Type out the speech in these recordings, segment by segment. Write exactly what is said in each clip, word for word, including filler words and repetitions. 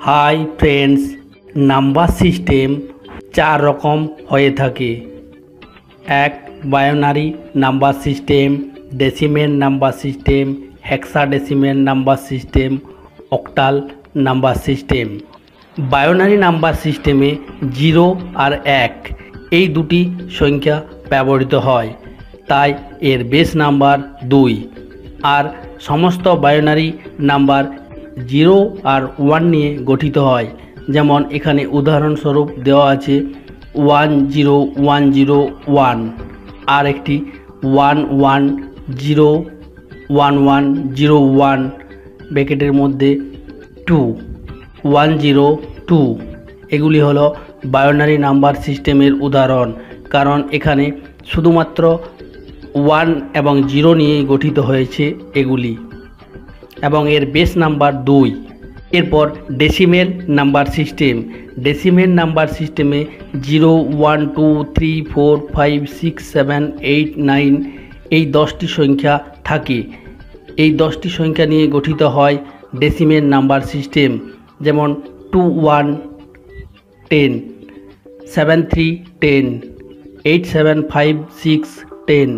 Hi friends number system चार रकम होए थाके एक binary number system decimal number system hexadecimal number system octal number system. Binary number सिस्टेमे जीरो और एक এই দুটি সংখ্যা ব্যবহৃত হয় তাই এর বেস নাম্বার দুই আর সমস্ত বায়োনারি নাম্বার জিরো আর ওয়ান নিয়ে গঠিত হয় যেমন এখানে উদাহরণস্বরূপ দেওয়া আছে one zero one zero one আর একটি one one zero one one zero one ব্র্যাকেটের মধ্যে টু ওয়ান জিরো টু। এগুলি হলো বায়োনারি নাম্বার সিস্টেমের উদাহরণ কারণ এখানে শুধুমাত্র ওয়ান এবং জিরো নিয়ে গঠিত হয়েছে এগুলি এবং এর বেস নাম্বার দুই। এরপর decimal number system decimal number সিস্টেমে zero one two three four five six seven eight nine এই দশটি সংখ্যা থাকে এই দশটি সংখ্যা নিয়ে গঠিত হয় ডেসিমেল নাম্বার সিস্টেম যেমন two one ten seven three ten eight seven five six ten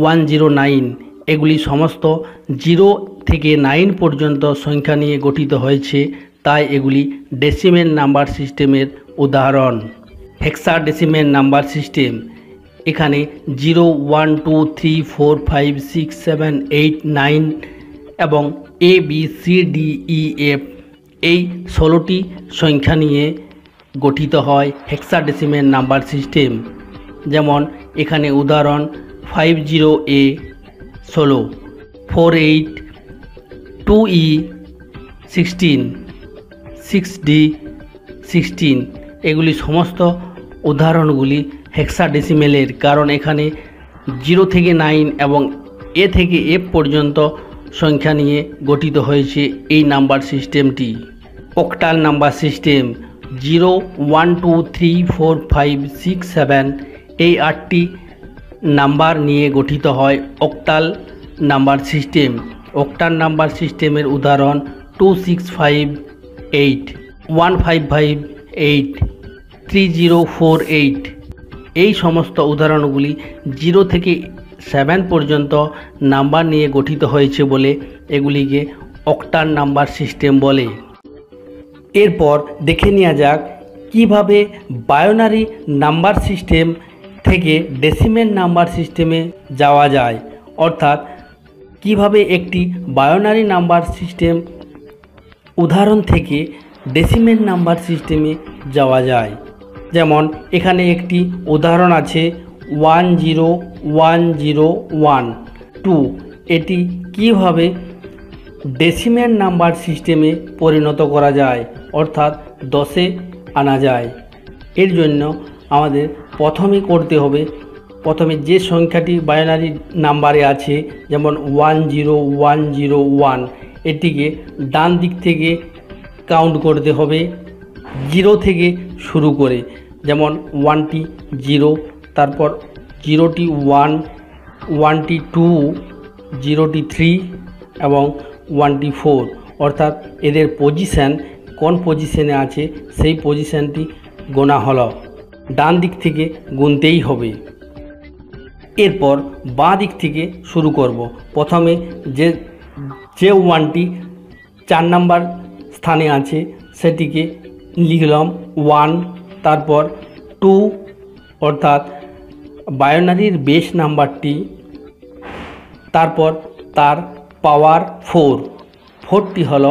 one zero nine এগুলি সমস্ত জিরো থেকে নাইন পর্যন্ত সংখ্যা নিয়ে গঠিত হয়েছে তাই এগুলি ডেসিমেল নাম্বার সিস্টেমের উদাহরণ। হেক্সা ডেসিমেল নাম্বার সিস্টেম এখানে zero one two three four five six seven eight nine এবং A B C D E F এই ষোলোটি সংখ্যা নিয়ে গঠিত হয় হেক্সা ডেসিমেল নাম্বার সিস্টেম যেমন এখানে উদাহরণ ফাইভ জিরো এ ষোলো four eight two E sixteen six D sixteen এগুলি সমস্ত উদাহরণগুলি হেক্সা ডেসিমেলের কারণ এখানে জিরো থেকে নাইন এবং এ থেকে এফ পর্যন্ত সংখ্যা নিয়ে গঠিত হয়েছে এই নাম্বার সিস্টেমটি। Octal number system zero one two three four five six seven এই আটটি নাম্বার নিয়ে গঠিত হয় octal number system. Octal number সিস্টেমের উদাহরণ two six five eight one five five eight three zero four eight এই সমস্ত উদাহরণগুলি জিরো থেকে সেভেন পর্যন্ত নাম্বার নিয়ে গঠিত হয়েছে বলে এগুলিকে অক্টাল নাম্বার সিস্টেম বলে। এরপর দেখে নেওয়া যাক কীভাবে বায়োনারি নাম্বার সিস্টেম থেকে ডেসিমেল নাম্বার সিস্টেমে যাওয়া যায় অর্থাৎ কিভাবে একটি বায়োনারি নাম্বার সিস্টেম উদাহরণ থেকে ডেসিমেল নাম্বার সিস্টেমে যাওয়া যায় যেমন এখানে একটি উদাহরণ আছে one zero one zero one two এটি কীভাবে ডেসিমেল নাম্বার সিস্টেমে পরিণত করা যায় অর্থাৎ দশে আনা যায়। এর জন্য আমাদের প্রথমে করতে হবে প্রথমে যে সংখ্যাটি বাইনারি নাম্বারে আছে যেমন one zero one zero one এটিকে ডান দিক থেকে কাউন্ট করতে হবে জিরো থেকে শুরু করে যেমন ওয়ানটি জিরো তারপর জিরোটি ওয়ান ওয়ানটি টু জিরোটি থ্রি এবং ওয়ানটি ফোর অর্থাৎ এদের পজিশান কোন পজিশানে আছে সেই পজিশানটি গোনা হলো ডান দিক থেকে গুনতেই হবে। এরপর বাঁ দিক থেকে শুরু করব প্রথমে যে যে ওয়ানটি চার নাম্বার স্থানে আছে সেটিকে লিখলাম ওয়ান তারপর টু অর্থাৎ বায়োনারির বেস নাম্বারটি তারপর তার পাওয়ার ফোর ফোরটি হলো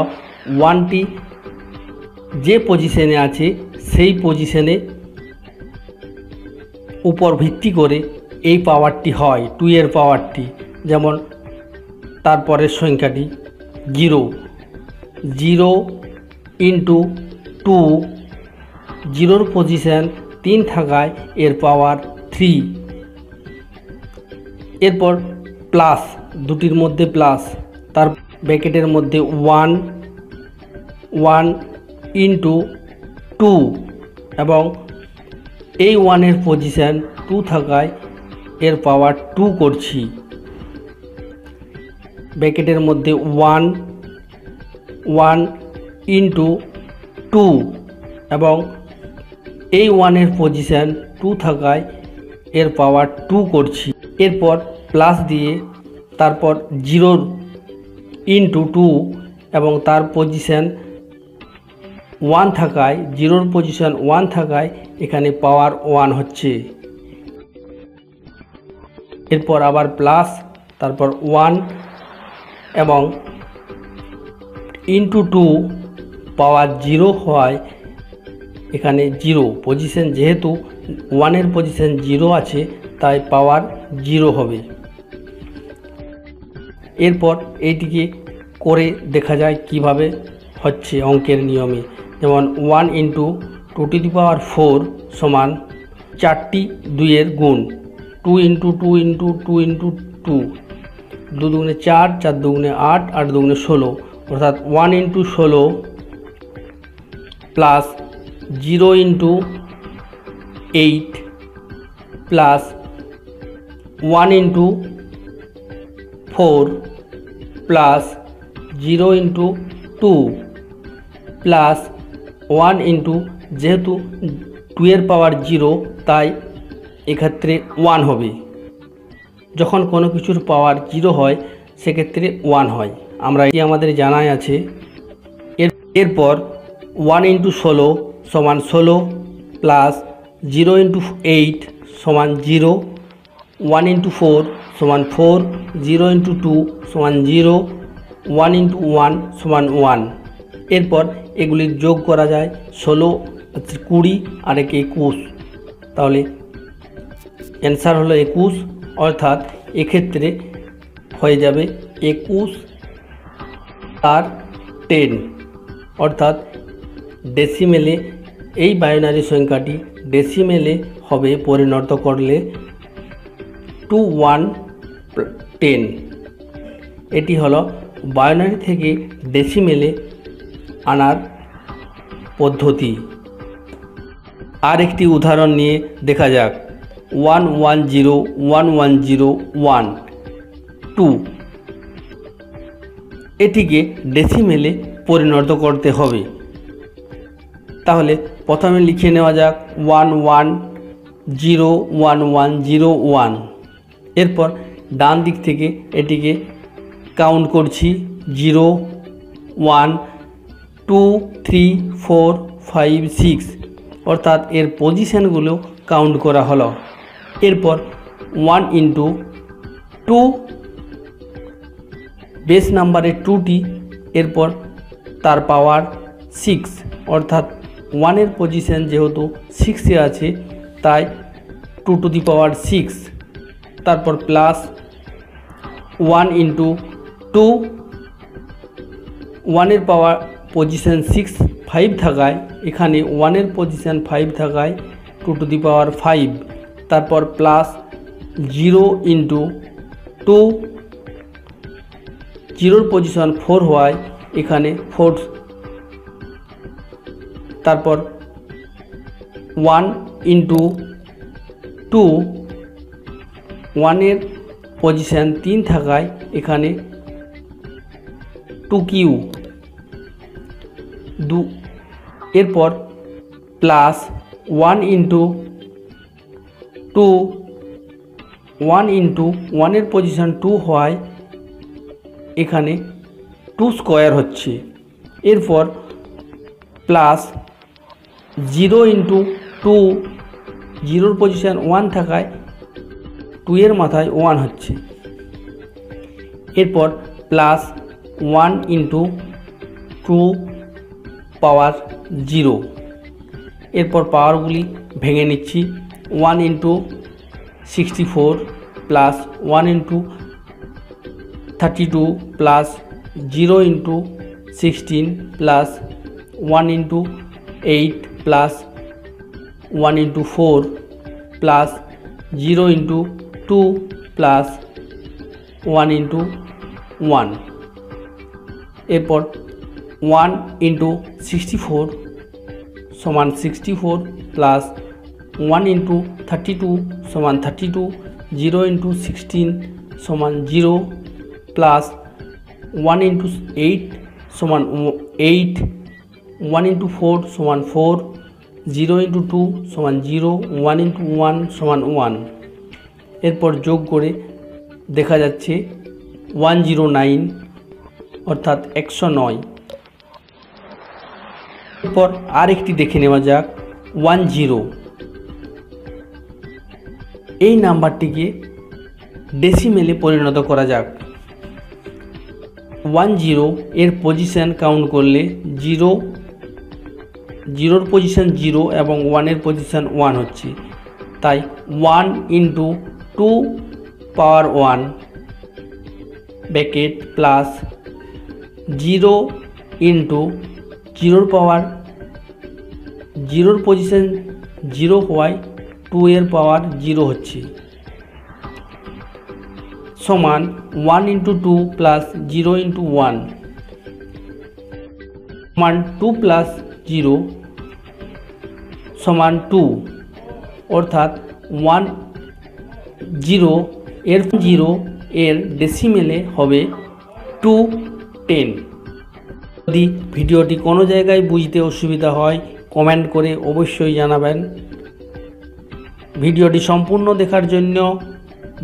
ওয়ানটি যে পজিশানে আছে সেই পজিশানে উপর ভিত্তি করে এই পাওয়ারটি হয় টু এর পাওয়ারটি যেমন তারপরের সংখ্যাটি জিরো জিরো ইন্টু টু জিরোর পজিশান তিন থাকায় এর পাওয়ার থ্রি এরপর প্লাস দুটির মধ্যে প্লাস তার ব্র্যাকেটের মধ্যে ওয়ান ওয়ান ইন্টু টু এবং এই ওয়ানের পজিশান টু থাকায় এর পাওয়ার টু করছি ব্র্যাকেটের মধ্যে ওয়ান ওয়ান ইন্টু টু এবং এই ওয়ানের পজিশান টু থাকায় এর পাওয়ার টু করছি, এরপর প্লাস দিয়ে তারপর জিরো ইন্টু টু এবং তার পজিশান ওয়ান থাকায় জিরোর পজিশান ওয়ান থাকায় এখানে পাওয়ার ওয়ান হচ্ছে। এরপর আবার প্লাস তারপর ওয়ান এবং ইন্টু টু পাওয়ার জিরো হয় এখানে জিরো পজিশান, যেহেতু ওয়ানের পজিশান জিরো আছে তাই পাওয়ার জিরো হবে। এরপর এইটিকে করে দেখা যায় কিভাবে হচ্ছে অঙ্কের নিয়মে, যেমন one into two two the power four সমান চারটি দুইয়ের গুণ, two into two into two into two, দু দুগুণে চার, চার দুগুণে আট, আট দুগুণে ষোলো, অর্থাৎ ওয়ান ইন্টু ষোলো plus zero into eight plus one into four plus zero into two plus one into, যেহেতু টু এর পাওয়ার জিরো তাই এক্ষেত্রে ওয়ান হবে। যখন কোনো কিছুর পাওয়ার জিরো হয় সেক্ষেত্রে ওয়ান হয়, আমরা এটি আমাদের জানাই আছে। এর এরপর ওয়ান ইন্টু ষোলো সমান ষোলো প্লাস জিরো ইন্টু এইট সমান জিরো, ওয়ান ইন্টু ফোর সমান ফোর, জিরো ইন্টু টু সমান জিরো, ওয়ান ইন্টু ওয়ান সমান ওয়ান। এরপর এগুলির যোগ করা যায়, ষোলো কুড়ি আর একে একুশ, তাহলে অ্যান্সার হলো একুশ, অর্থাৎ এক্ষেত্রে হয়ে যাবে একুশ আর টেন, অর্থাৎ ডেসিমেলে এই বাইনারি সংখ্যাটি ডেসিমেলে হবে পরিণত করলে টু ওয়ান টেন। এটি হলো বাইনারি থেকে ডেসিমেলে আনার পদ্ধতি। আর একটি উদাহরণ নিয়ে দেখা যাক, one one zero one one zero one two, এটিকে ডেসিমেলে পরিণত করতে হবে। তাহলে প্রথমে লিখে নেওয়া যাক one one zero one one zero one, এরপর ডান দিক থেকে এটিকে কাউন্ট করছি zero one two three four five six, অর্থাৎ এর পজিশানগুলো কাউন্ট করা হলো। এরপর ওয়ান ইন্টু টু বেস নাম্বারের টুটি, এরপর তার পাওয়ার সিক্স, অর্থাৎ ওয়ানের পজিশান যেহেতু সিক্সে আছে তাই two two the power six, তারপর প্লাস ওয়ান ইন্টু টু, ওয়ানের পাওয়ার পজিশান সিক্স ফাইভ থাকায় এখানে ওয়ানের পজিশান ফাইভ থাকায় two two the power five, তারপর প্লাস জিরো ইন্টু টু, জিরোর পজিশন ফোর হওয়ায় এখানে ফোর, তারপর ওয়ান ইন্টু টু, ওয়ানের পজিশান তিন থাকায় এখানে টু কিউ দু, এরপর plus one into two, one into ওয়ানের পজিশান টু হওয়ায় এখানে টু স্কোয়ার হচ্ছে, এরপর প্লাস জিরো ইন্টু টু, জিরোর পজিশান ওয়ান থাকায় টু এর মাথায় ওয়ান হচ্ছে, এরপর plus one into two power zero. এরপর পাওয়ারগুলি ভেঙে নিচ্ছি, one into sixty four plus one into thirty two plus zero into sixteen plus one into eight plus one into four plus zero into two plus one into one, এরপর one into sixty four সমান sixty four plus one into thirty two সমান thirty two, zero into sixteen সমান zero plus one into eight সমান eight, one into four समान four, zero into two समान zero, one into one समान one. एरपर जोग करे देखा जाच्छे वन जिरो नाइन अर्थात एकशो नय। एरपर आरेकटी देखे नेवा जाक वन जिरो। एई नाम्बारटिके डेसिमेले परिणत करा जाक। वन जिरो एर पजिशन काउंट करले जिरो जिरोर पजिशन जिरो एवं वानेर पजिशन वन होच्छे, ताई one into two power one bracket plus zero into जिरोर पावर जिरोर पजिशन जिरो हवाय टू एर पावर जिरो होच्छे समान one into two plus zero into one समान टू प्लस जिरो समान टू अर्थात वन जिरो एर जिरो एर डेसिमेले होबे टू टेन। यदि भिडियोटी कोनो जायगाय बुझते असुविधा हय कमेंट करे अवश्यई जानाबेन। भिडियोटी सम्पूर्ण देखार जन्य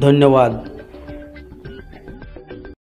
धन्यवाद।